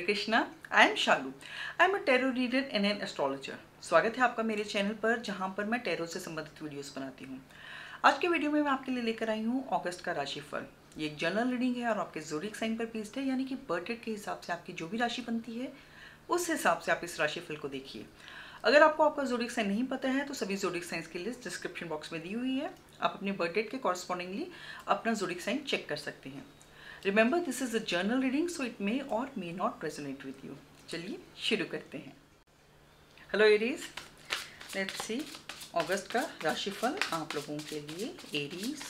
Hare Krishna, I am Shalu, I am a tarot reader and an astrologer. स्वागत है आपका मेरे चैनल पर जहां पर मैं टैरो से संबंधित वीडियोस बनाती हूं। आज के वीडियो में मैं आपके लिए लेकर आई हूं अगस्त का राशिफल। ये एक जनरल रीडिंग है और आपके ज़ोडिएक साइन पर बेस्ड है, यानी कि बर्थ डेट के हिसाब से आपकी जो भी राशि बनती है उस हिसाब से आप इस राशिफल को देखिए। अगर आपको आपका ज़ोडिएक साइन नहीं पता है तो सभी ज़ोडिएक साइंस की लिस्ट डिस्क्रिप्शन बॉक्स में दी हुई है। आप अपने बर्थ डेट के कॉरस्पॉन्डिंगली अपना ज़ोडिएक साइन चेक कर सकते हैं। Remember, this is a journal reading, so it may or may not resonate with you. चलिए शुरू करते हैं। हेलो एरीज, लेट्स सी अगस्त का राशिफल आप लोगों के लिए। एरीज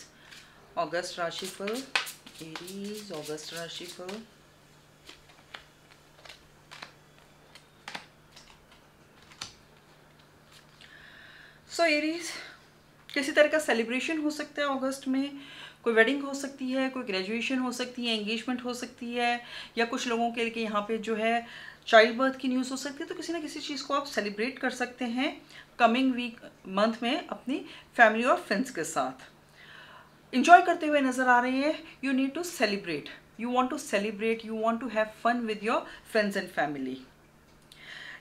अगस्त राशिफल, एरीज अगस्त राशिफल। सो एरीज, किसी तरह का सेलिब्रेशन हो सकता है अगस्त में। कोई वेडिंग हो सकती है, कोई ग्रेजुएशन हो सकती है, एंगेजमेंट हो सकती है, या कुछ लोगों के लिए यहाँ पे जो है चाइल्ड बर्थ की न्यूज़ हो सकती है। तो किसी ना किसी चीज़ को आप सेलिब्रेट कर सकते हैं कमिंग वीक मंथ में अपनी फैमिली और फ्रेंड्स के साथ। इन्जॉय करते हुए नज़र आ रहे हैं। You need to celebrate, you want to celebrate, you want to have fun with your friends and family.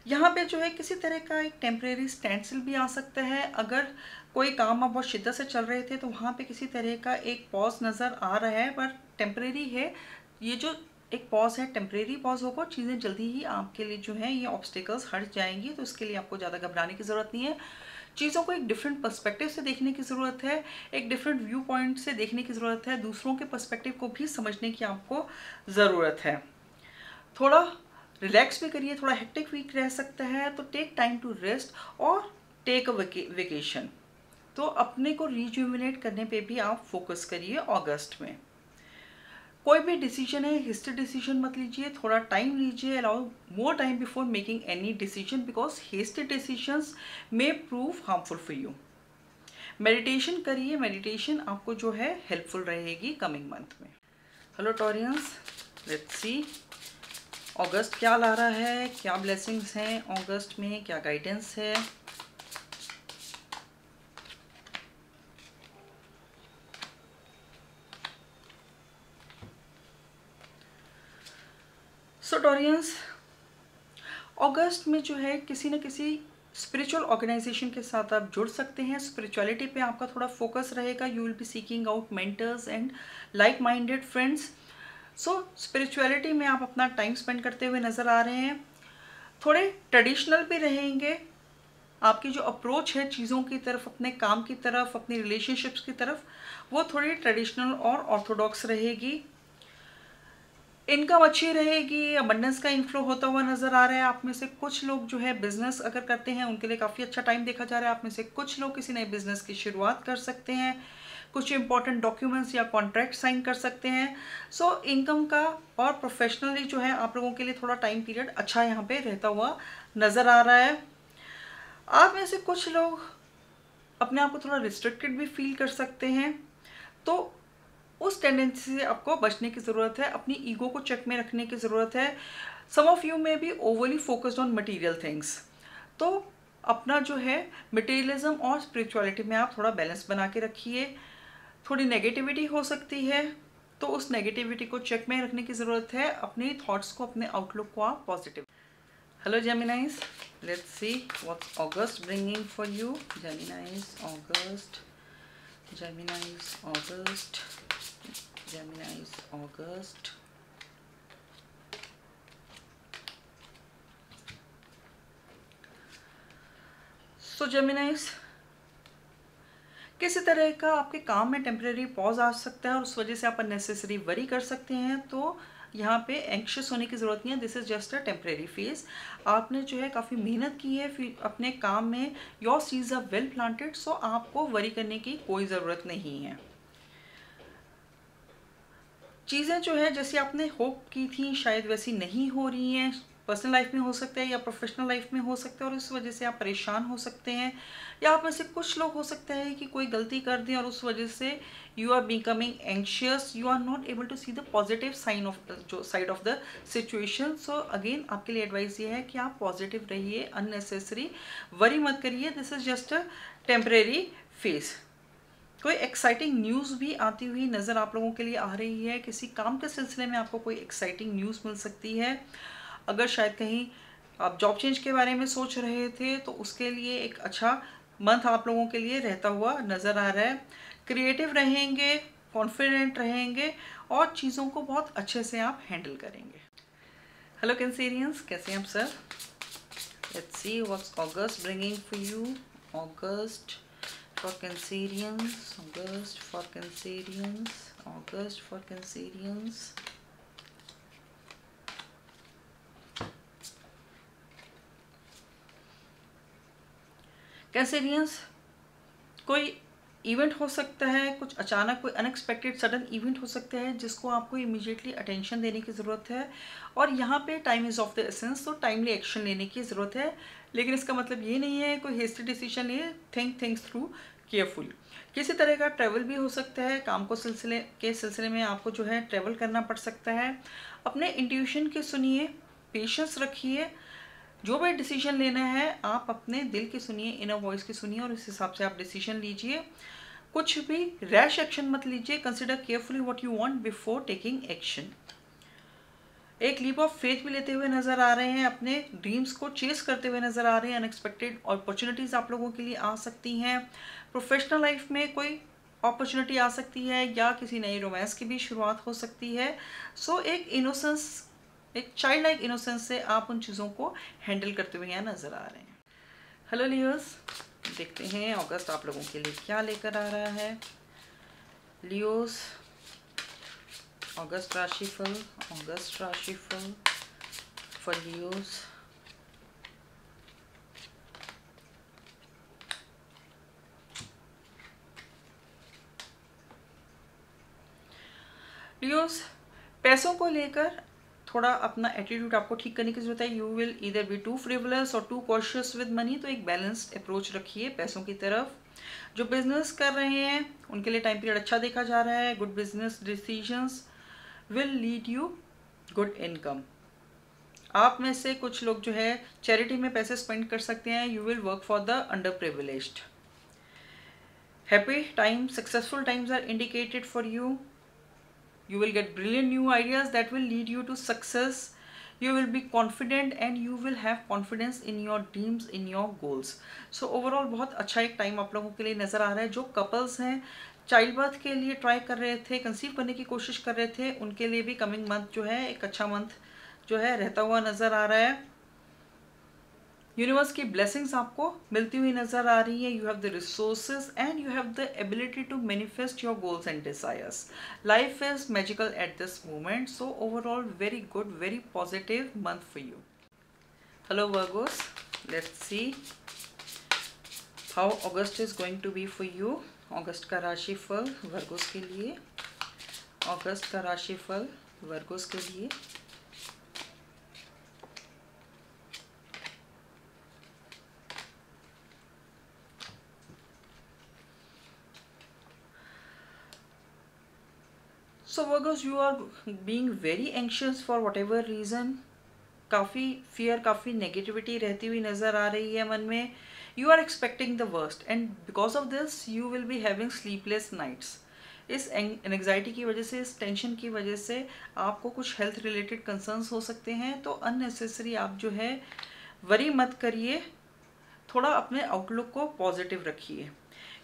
यहाँ पे जो है किसी तरह का एक टेम्परेरी स्टैंडस्टिल भी आ सकता है। अगर कोई काम आप बहुत शिद्दत से चल रहे थे तो वहाँ पे किसी तरह का एक पॉज नज़र आ रहा है, पर टेम्परेरी है। ये जो एक पॉज है टेम्परेरी पॉज होगा, चीज़ें जल्दी ही आपके लिए जो है ये ऑब्स्टिकल्स हट जाएंगी। तो इसके लिए आपको ज़्यादा घबराने की ज़रूरत नहीं है। चीज़ों को एक डिफरेंट पर्सपेक्टिव से देखने की ज़रूरत है, एक डिफरेंट व्यू पॉइंट से देखने की ज़रूरत है। दूसरों के पर्सपेक्टिव को भी समझने की आपको ज़रूरत है। थोड़ा रिलैक्स भी करिए, थोड़ा हेक्टिक वीक रह सकता है, तो टेक टाइम टू रेस्ट और टेक अ वेकेशन। तो अपने को रिज्यूमिनेट करने पे भी आप फोकस करिए अगस्त में। कोई भी डिसीजन है, हिस्ट्री डिसीजन मत लीजिए, थोड़ा टाइम लीजिए। Allow more time before making any decision because history decisions may prove harmful for you. Meditation करिए, मेडिटेशन आपको जो है हेल्पफुल रहेगी कमिंग मंथ में। हेलो टॉरियंस, लेट्स सी अगस्त क्या ला रहा है, क्या ब्लेसिंग्स हैं अगस्त में, क्या गाइडेंस है। सो टॉरियंस, अगस्त में जो है किसी न किसी स्पिरिचुअल ऑर्गेनाइजेशन के साथ आप जुड़ सकते हैं। स्पिरिचुअलिटी पे आपका थोड़ा फोकस रहेगा। You will be seeking out mentors and like minded friends. So spirituality में आप अपना टाइम स्पेंड करते हुए नज़र आ रहे हैं। थोड़े ट्रेडिशनल भी रहेंगे। आपकी जो अप्रोच है चीज़ों की तरफ, अपने काम की तरफ, अपनी रिलेशनशिप्स की तरफ, वो थोड़ी ट्रेडिशनल और ऑर्थोडॉक्स रहेगी। इनकम अच्छी रहेगी, अबंडेंस का इनफ्लो होता हुआ नज़र आ रहा है। आप में से कुछ लोग जो है बिज़नेस अगर करते हैं उनके लिए काफ़ी अच्छा टाइम देखा जा रहा है। आप में से कुछ लोग किसी नए बिज़नेस की शुरुआत कर सकते हैं, कुछ इंपॉर्टेंट डॉक्यूमेंट्स या कॉन्ट्रैक्ट साइन कर सकते हैं। सो इनकम का और प्रोफेशनली जो है आप लोगों के लिए थोड़ा टाइम पीरियड अच्छा यहाँ पे रहता हुआ नज़र आ रहा है। आप में से कुछ लोग अपने आप को थोड़ा रिस्ट्रिक्टेड भी फील कर सकते हैं, तो उस टेंडेंसी से आपको बचने की ज़रूरत है, अपनी ईगो को चेक में रखने की ज़रूरत है। सम ऑफ यू में भी overly focused on material things, तो अपना जो है मटेरियलिज्म और स्पिरिचुअलिटी में आप थोड़ा बैलेंस बना के रखिए। थोड़ी नेगेटिविटी हो सकती है, तो उस नेगेटिविटी को चेक में रखने की ज़रूरत है। अपने थॉट्स को, अपने आउटलुक को आप positive. Hello Geminis, let's see what's August bringing for you. Geminis August, Geminis August, Geminis August. So Geminis, किसी तरह का आपके काम में टेम्परेरी पॉज आ सकता है और उस वजह से आप अननेसेसरी वरी कर सकते हैं। तो यहाँ पे एंक्शियस होने की ज़रूरत नहीं है। This is just a temporary phase. आपने जो है काफ़ी मेहनत की है फिर अपने काम में। Your seeds are well planted, so आपको वरी करने की कोई ज़रूरत नहीं है। चीज़ें जो है जैसे आपने होप की थी शायद वैसी नहीं हो रही हैं। पर्सनल लाइफ में हो सकता है या प्रोफेशनल लाइफ में हो सकता है, और इस वजह से आप परेशान हो सकते हैं। या आप में से कुछ लोग हो सकता है कि कोई गलती कर दें और उस वजह से you are becoming anxious, you are not able to see the positive sign of जो side of the situation. So again आपके लिए एडवाइस ये है कि आप पॉजिटिव रहिए, अननेसेसरी वरी मत करिए। This is just a temporary phase. कोई एक्साइटिंग न्यूज़ भी आती हुई नज़र आप लोगों के लिए आ रही है। किसी काम के सिलसिले में आपको कोई एक्साइटिंग न्यूज़ मिल सकती है। अगर शायद कहीं आप जॉब चेंज के बारे में सोच रहे थे तो उसके लिए एक अच्छा मंथ आप लोगों के लिए रहता हुआ नज़र आ रहा है। क्रिएटिव रहेंगे, कॉन्फिडेंट रहेंगे और चीज़ों को बहुत अच्छे से आप हैंडल करेंगे। हेलो कैंसेरियंस, कैसे हैं आप sir? Let's see what's August bringing for you. August for Cancerians. Cancerians, कोई इवेंट हो सकता है, कुछ अचानक कोई अनएक्सपेक्टेड सडन इवेंट हो सकता है जिसको आपको इमीडिएटली अटेंशन देने की ज़रूरत है और यहाँ पे time is of the essence, तो टाइमली एक्शन लेने की ज़रूरत है। लेकिन इसका मतलब ये नहीं है कोई हेस्टी डिसीजन ले, थिंक थिंग्स थ्रू केयरफुल। किसी तरह का ट्रैवल भी हो सकता है, काम को सिलसिले में आपको जो है ट्रैवल करना पड़ सकता है। अपने इंट्यूशन के सुनिए, पेशेंस रखिए। जो भी डिसीजन लेना है आप अपने दिल की सुनिए, इनर वॉइस की सुनिए और उस हिसाब से आप डिसीजन लीजिए। कुछ भी रैश एक्शन मत लीजिए। Consider carefully what you want before taking action. एक लीप ऑफ फेथ भी लेते हुए नज़र आ रहे हैं, अपने ड्रीम्स को चेस करते हुए नज़र आ रहे हैं। अनएक्सपेक्टेड अपॉर्चुनिटीज़ आप लोगों के लिए आ सकती हैं। प्रोफेशनल लाइफ में कोई अपॉर्चुनिटी आ सकती है या किसी नई रोमांस की भी शुरुआत हो सकती है। सो एक इनोसेंस, एक चाइल्ड लाइक इनोसेंस से आप उन चीज़ों को हैंडल करते हुए यहाँ नज़र आ रहे हैं। हेलो लियोस, देखते हैं अगस्त आप लोगों के लिए क्या लेकर आ रहा है। लियोस, अगस्त राशिफल फॉर लियोस। लियोस, पैसों को लेकर थोड़ा अपना एटीट्यूड आपको ठीक करने की ज़रूरत है। You will either be too frivolous और टू कॉशियस विद मनी, तो एक बैलेंस्ड अप्रोच रखिए पैसों की तरफ। जो बिजनेस कर रहे हैं उनके लिए टाइम पीरियड अच्छा देखा जा रहा है। Good business decisions will lead you good income. आप में से कुछ लोग जो है चैरिटी में पैसे स्पेंड कर सकते हैं। You will work for the under privileged. Happy time, successful times are indicated for you. You will get brilliant new ideas that will lead you to success. You will be confident and you will have confidence in your dreams, in your goals. So overall बहुत अच्छा एक time आप लोगों के लिए नज़र आ रहा है। जो couples हैं चाइल्ड बर्थ के लिए ट्राई कर रहे थे, कंसीव करने की कोशिश कर रहे थे, उनके लिए भी कमिंग मंथ जो है एक अच्छा मंथ जो है रहता हुआ नज़र आ रहा है। यूनिवर्स की ब्लेसिंग्स आपको मिलती हुई नज़र आ रही है। You have the resources and you have the ability to manifest your goals and desires. Life is magical at this moment. So overall very good, very positive month for you. Hello Virgos, let's see how August is going to be for you. अगस्त का राशिफल Virgo's के लिए। So Virgos, you are being very anxious for whatever reason. काफ़ी fear, काफ़ी negativity रहती हुई नज़र आ रही है मन में। You are expecting the worst and because of this you will be having sleepless nights. इस anxiety की वजह से, इस tension की वजह से आपको कुछ health related concerns हो सकते हैं। तो unnecessary आप जो है worry मत करिए, थोड़ा अपने outlook को positive रखिए।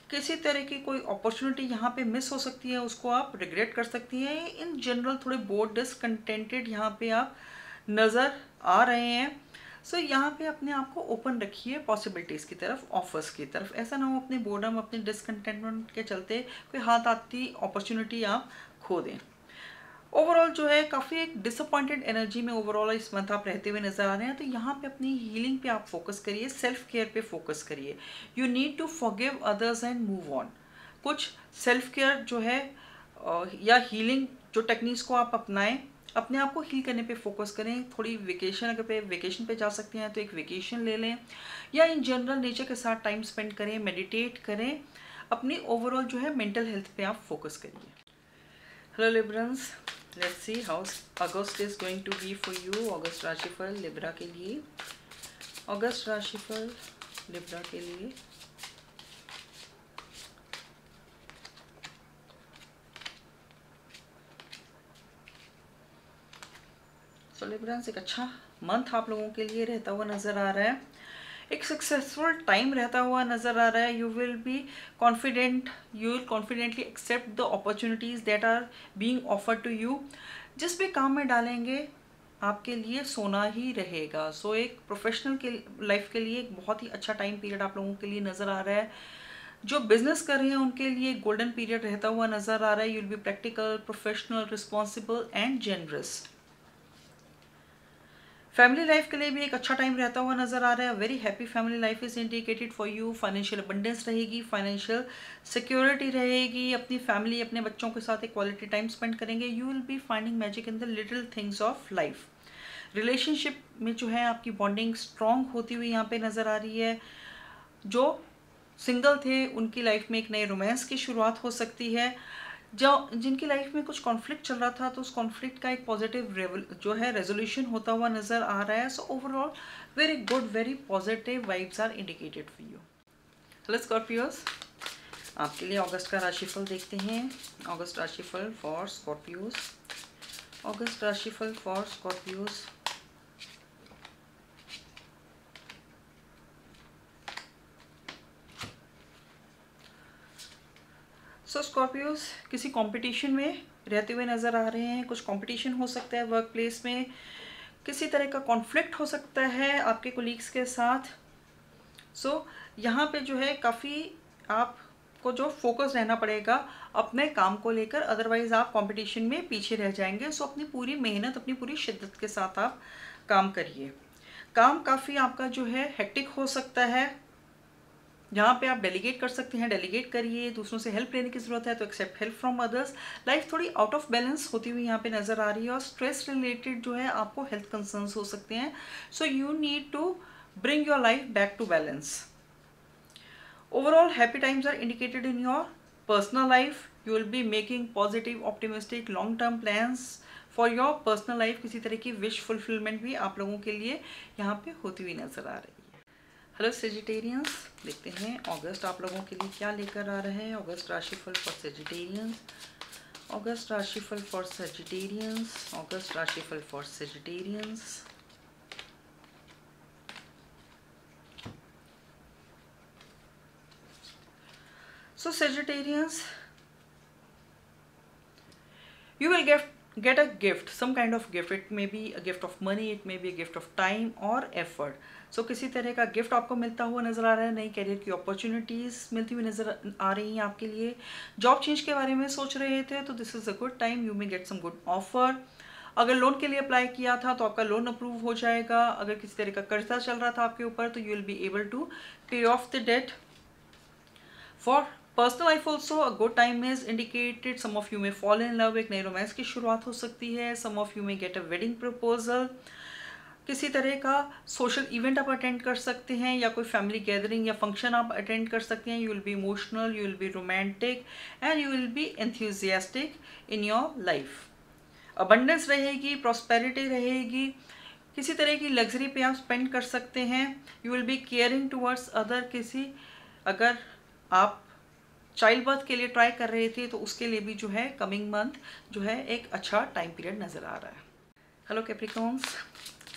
किसी तरह की कोई अपॉर्चुनिटी यहाँ पे मिस हो सकती है, उसको आप रिग्रेट कर सकती हैं। इन जनरल थोड़े बोर्ड डिसकंटेंटेड यहाँ पे आप नज़र आ रहे हैं। सो यहाँ पे अपने आप को ओपन रखिए पॉसिबिलिटीज़ की तरफ, ऑफर्स की तरफ। ऐसा ना हो अपने बोर्डम, अपने डिसकंटेंटमेंट के चलते कोई हाथ आती अपॉर्चुनिटी आप खो दें। ओवरऑल जो है काफ़ी एक डिसअपॉइंटेड एनर्जी में ओवरऑल इस मंथ आप रहते हुए नज़र आ रहे हैं। तो यहाँ पे अपनी हीलिंग पे आप फोकस करिए, सेल्फ केयर पे फोकस करिए। You need to forgive others and move on. कुछ सेल्फ केयर जो है या हीलिंग जो टेक्निक्स को आप अपनाएं, अपने आप को हील करने पे फोकस करें। थोड़ी वेकेशन, अगर पे वेकेशन पे जा सकते हैं तो एक वेकेशन ले लें या इन जनरल नेचर के साथ टाइम स्पेंड करें, मेडिटेट करें। अपनी ओवरऑल जो है मेंटल हेल्थ पे आप फोकस करिए। Hello Librans, let's see how August is going to be for you. अगस्त राशिफल लिब्रा के लिए। सो लिब्रांस एक अच्छा मंथ आप लोगों के लिए रहता हुआ नज़र आ रहा है, एक सक्सेसफुल टाइम रहता हुआ नज़र आ रहा है. You will be confident, you will confidently accept the opportunities that are being offered to you. जिस भी काम में डालेंगे आपके लिए सोना ही रहेगा. सो एक प्रोफेशनल के लाइफ के लिए एक बहुत ही अच्छा टाइम पीरियड आप लोगों के लिए नज़र आ रहा है. जो बिज़नेस कर रहे हैं उनके लिए गोल्डन पीरियड रहता हुआ नज़र आ रहा है. You will be practical, professional, responsible and generous. Family life के लिए भी एक अच्छा टाइम रहता हुआ नज़र आ रहा है. Very happy family life is indicated for you. Financial abundance रहेगी, फाइनेंशियल सिक्योरिटी रहेगी. अपनी फैमिली, अपने बच्चों के साथ एक क्वालिटी टाइम स्पेंड करेंगे. You will be finding magic in the little things of life. Relationship में जो है आपकी बॉन्डिंग स्ट्रॉन्ग होती हुई यहाँ पे नज़र आ रही है. जो सिंगल थे उनकी लाइफ में एक नए रोमांस की शुरुआत हो सकती है. जो जिनकी लाइफ में कुछ कॉन्फ्लिक्ट चल रहा था तो उस कॉन्फ्लिक्ट का एक पॉजिटिव जो है रेजोल्यूशन होता हुआ नज़र आ रहा है. So overall very good, very positive vibes are indicated for you. Hello Scorpios, आपके लिए अगस्त का राशिफल देखते हैं. अगस्त राशिफल फॉर स्कॉर्पियोस. अगस्त राशिफल फॉर स्कॉर्पियोस. सो स्कॉर्पियोस किसी कंपटीशन में रहते हुए नज़र आ रहे हैं. कुछ कंपटीशन हो सकता है वर्क प्लेस में, किसी तरह का कॉन्फ्लिक्ट हो सकता है आपके कोलीग्स के साथ. सो यहाँ पे जो है काफ़ी आपको जो फोकस रहना पड़ेगा अपने काम को लेकर, अदरवाइज़ आप कंपटीशन में पीछे रह जाएंगे. सो अपनी पूरी मेहनत, अपनी पूरी शिद्दत के साथ आप काम करिए. काम काफ़ी आपका जो है हेक्टिक हो सकता है. जहाँ पे आप डेलीगेट कर सकते हैं डेलीगेट करिए. दूसरों से हेल्प लेने की ज़रूरत है तो accept help from others. Life थोड़ी आउट ऑफ बैलेंस होती हुई यहाँ पे नज़र आ रही है और स्ट्रेस रिलेटेड जो है आपको हेल्थ कंसर्न्स हो सकते हैं. So you need to bring your life back to balance. Overall happy times are indicated in your personal life. You will be making positive, optimistic long term plans for your personal life. किसी तरह की wish fulfilment भी आप लोगों के लिए यहाँ पे होती हुई नज़र आ रही है. हेलो सेजिटेरियंस, देखते हैं अगस्त आप लोगों के लिए क्या लेकर आ रहे हैं. अगस्त राशिफल फॉर सेजिटेरियंस. अगस्त राशिफल फॉर सेजिटेरियंस. अगस्त राशिफल for Sagittarians. So Sagittarians, you will get a gift, some kind of gift. It may be a gift of money, it may be a gift of time or effort. So किसी तरह का gift आपको मिलता हुआ नज़र आ रहा है. नई career की opportunities मिलती हुई नज़र आ रही हैं आपके लिए. job change के बारे में सोच रहे थे तो this is a good time. You may get some good offer. अगर लोन के लिए अप्लाई किया था तो आपका लोन अप्रूव हो जाएगा. अगर किसी तरह का कर्जा चल रहा था आपके ऊपर तो you will be able to pay off the debt. For personal life also a good time is indicated. Some of you may fall in love, एक नए रोमांस की शुरुआत हो सकती है. Some of you may get a wedding proposal. किसी तरह का सोशल इवेंट आप अटेंड कर सकते हैं या कोई फैमिली गैदरिंग या फंक्शन आप अटेंड कर सकते हैं. You will be emotional, you will be romantic and you will be enthusiastic in your life. Abundance रहेगी, प्रॉस्पेरिटी रहेगी. किसी तरह की लग्जरी पे आप स्पेंड कर सकते हैं. You will be caring towards other. किसी अगर आप चाइल्ड बर्थ के लिए ट्राई कर रहे थे तो उसके लिए भी जो है कमिंग मंथ जो है एक अच्छा टाइम पीरियड नज़र आ रहा है. हेलो कैप्रिकॉन्स,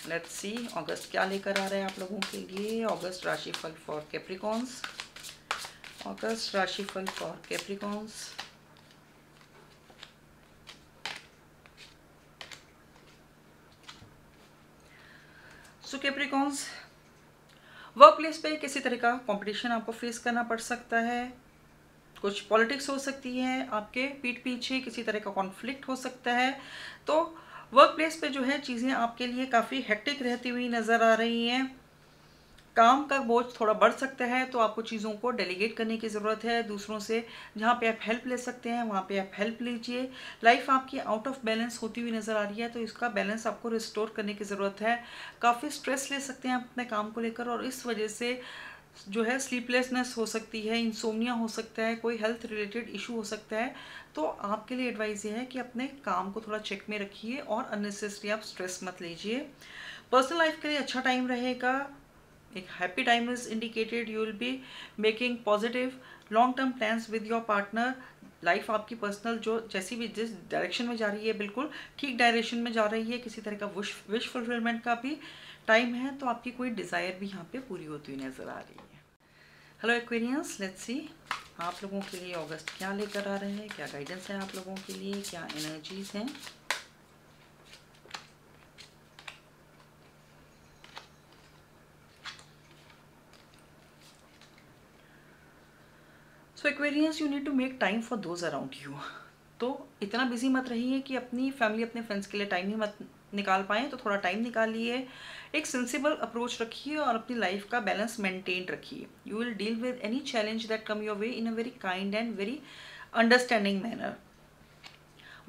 लेट्स सी अगस्त क्या लेकर आ रहा है आप लोगों के लिए. अगस्त राशिफल फॉर कैप्रिकॉन्स. अगस्त राशिफल for Capricorns. So Capricorns, work place पे किसी तरह का कॉम्पिटिशन आपको फेस करना पड़ सकता है. कुछ पॉलिटिक्स हो सकती है आपके पीठ पीछे. किसी तरह का कॉन्फ्लिक्ट हो सकता है. तो वर्क प्लेस पे जो है चीज़ें आपके लिए काफ़ी हेक्टिक रहती हुई नज़र आ रही हैं. काम का बोझ थोड़ा बढ़ सकता है तो आपको चीज़ों को डेलीगेट करने की ज़रूरत है. दूसरों से जहाँ पे आप हेल्प ले सकते हैं वहाँ पे आप हेल्प लीजिए. लाइफ आपकी आउट ऑफ बैलेंस होती हुई नज़र आ रही है तो इसका बैलेंस आपको रिस्टोर करने की ज़रूरत है. काफ़ी स्ट्रेस ले सकते हैं अपने काम को लेकर और इस वजह से जो है स्लीपलेसनेस हो सकती है, इंसोम्निया हो सकता है, कोई हेल्थ रिलेटेड इशू हो सकता है. तो आपके लिए एडवाइस ये है कि अपने काम को थोड़ा चेक में रखिए और अननेसेसरी आप स्ट्रेस मत लीजिए. पर्सनल लाइफ के लिए अच्छा टाइम रहेगा. एक happy time is indicated. You will be making positive long term plans with your partner. Life आपकी पर्सनल जो जैसी भी जिस डायरेक्शन में जा रही है बिल्कुल ठीक डायरेक्शन में जा रही है, किसी तरह का विश फुलफिलमेंट का भी टाइम है, तो आपकी कोई डिज़ायर भी यहाँ पे पूरी होती हुई नज़र आ रही है। हेलो एक्वेरियंस, लेट्स सी आप लोगों के लिए अगस्त क्या लेकर आ रहे हैं, क्या गाइडेंस है आप लोगों के लिए, क्या एनर्जीज हैं। So Aquarians, you need to make time for those around you. तो इतना बिजी मत रहिए कि अपनी फैमिली अपने फ्रेंड्स के लिए टाइम ही मत निकाल पाएँ, तो थोड़ा टाइम निकालिए, एक सेंसिबल अप्रोच रखिए और अपनी लाइफ का बैलेंस मेंटेन रखिए। You will deal with any challenge that come your way in a very kind and very understanding manner.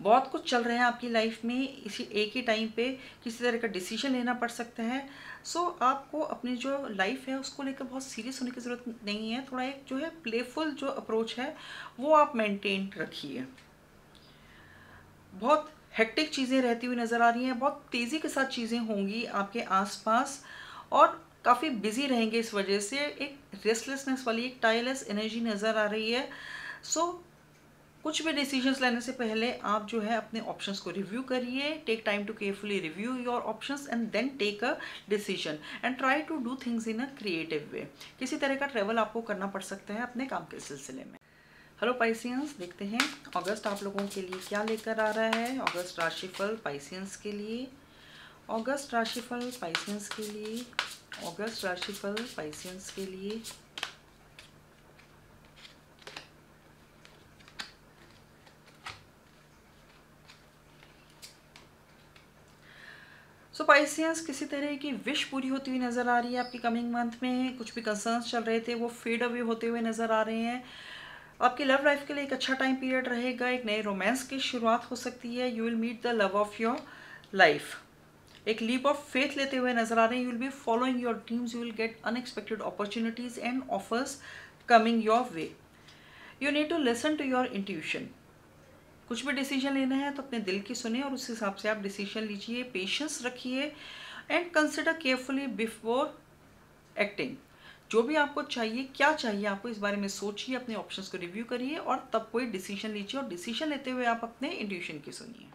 बहुत कुछ चल रहा है आपकी लाइफ में, इसी एक ही टाइम पे किसी तरह का डिसीजन लेना पड़ सकता है। सो आपको अपनी जो लाइफ है उसको लेकर बहुत सीरियस होने की ज़रूरत नहीं है, थोड़ा एक जो है प्लेफुल जो अप्रोच है वो आप मेंटेन रखिए। बहुत हेक्टिक चीज़ें रहती हुई नज़र आ रही हैं, बहुत तेज़ी के साथ चीज़ें होंगी आपके आसपास और काफ़ी बिजी रहेंगे, इस वजह से एक रेस्टलेसनेस वाली एक टायरलेस एनर्जी नज़र आ रही है। सो कुछ भी डिसीजंस लेने से पहले आप जो है अपने ऑप्शंस को रिव्यू करिए। Take time to carefully review your options and then take a decision and try to do things in a creative way. किसी तरह का ट्रैवल आपको करना पड़ सकता है अपने काम के सिलसिले में। हेलो पाइसियंस, देखते हैं अगस्त आप लोगों के लिए क्या लेकर आ रहा है। अगस्त राशिफल पाइसियंस के लिए, अगस्त राशिफल पाइसियंस के लिए, अगस्त राशिफल पाइसियंस के लिए। सो पाइसियंस, किसी तरह की विश पूरी होती हुई नज़र आ रही है आपकी कमिंग मंथ में। कुछ भी कंसर्न्स चल रहे थे वो फेड अवे होते हुए नज़र आ रहे हैं। आपकी लव लाइफ के लिए एक अच्छा टाइम पीरियड रहेगा, एक नए रोमांस की शुरुआत हो सकती है। You will meet the love of your life, एक लीप ऑफ फेथ लेते हुए नज़र आ रहे हैं। You will be following your dreams, you will get unexpected opportunities and offers coming your way. You need to listen to your intuition. कुछ भी decision लेना है तो अपने दिल की सुने और उस हिसाब से आप डिसीजन लीजिए। पेशेंस रखिए and consider carefully before acting. जो भी आपको चाहिए, क्या चाहिए आपको, इस बारे में सोचिए, अपने ऑप्शंस को रिव्यू करिए और तब कोई डिसीजन लीजिए। और डिसीजन लेते हुए आप अपने इंट्यूशन की सुनिए।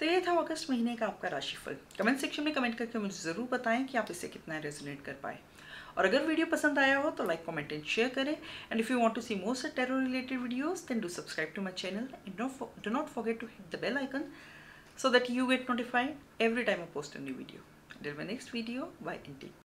तो ये था अगस्त महीने का आपका राशिफल। कमेंट सेक्शन में कमेंट करके मुझे ज़रूर बताएं कि आप इससे कितना रेजोनेट कर पाए। और अगर वीडियो पसंद आया हो तो लाइक कमेंट एंड शेयर करें। And if you want to see more tarot related videos then do subscribe to my channel and do not forget to hit the bell icon so that you get notified every time I post a new video. Till my next video, bye and take care.